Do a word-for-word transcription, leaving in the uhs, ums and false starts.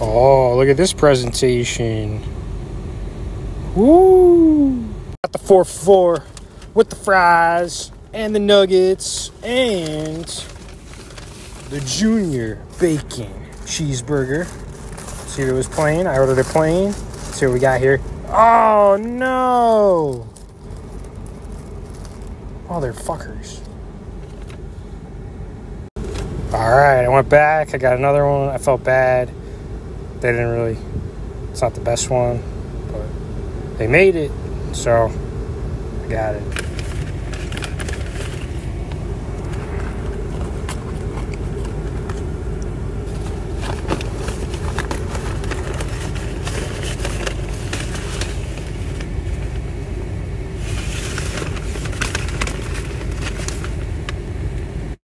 Oh, look at this presentation. Woo! Got the four for four with the fries and the nuggets and the junior bacon cheeseburger. Let's see what it was plain. I ordered a plain. Let's see what we got here. Oh, no. Oh, they're fuckers. All right, I went back. I got another one. I felt bad. They didn't really, it's not the best one, but they made it, so I got it.